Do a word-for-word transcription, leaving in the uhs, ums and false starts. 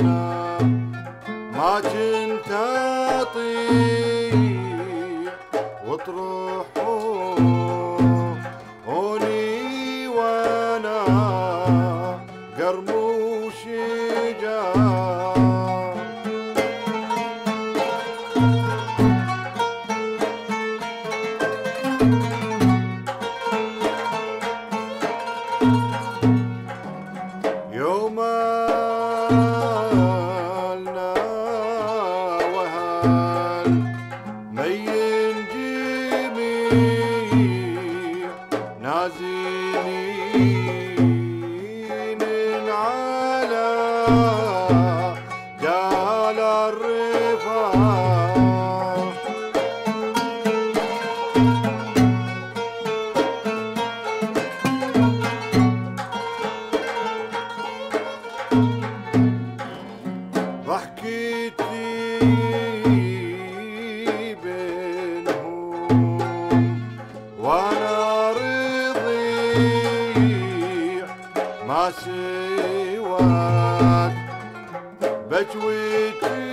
انا ما كنت اطيع وتروحوني وانا قرم وشجاع. نازلين على جال الرفاه ضحكتي بينهم وانا ما سواك بجويتي.